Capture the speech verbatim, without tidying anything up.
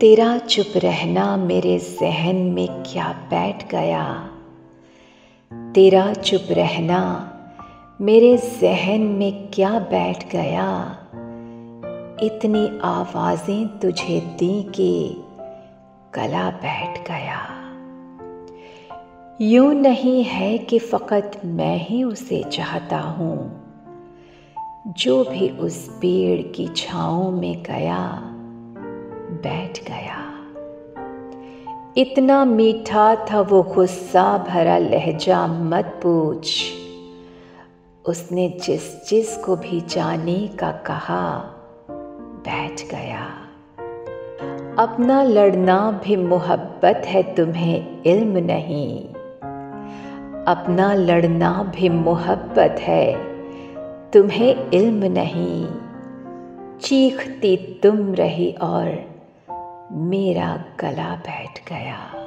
तेरा चुप रहना मेरे ज़हन में क्या बैठ गया। तेरा चुप रहना मेरे ज़हन में क्या बैठ गया। इतनी आवाज़ें तुझे दी कि गला बैठ गया। यूं नहीं है कि फ़कत मैं ही उसे चाहता हूँ। जो भी उस पेड़ की छाँव में गया बैठ गया। इतना मीठा था वो गुस्सा भरा लहजा मत पूछ। उसने जिस जिस को भी जाने का कहा बैठ गया। अपना लड़ना भी मोहब्बत है तुम्हें इल्म नहीं। अपना लड़ना भी मोहब्बत है तुम्हें इल्म नहीं। चीखती तुम रही और मेरा गला बैठ गया।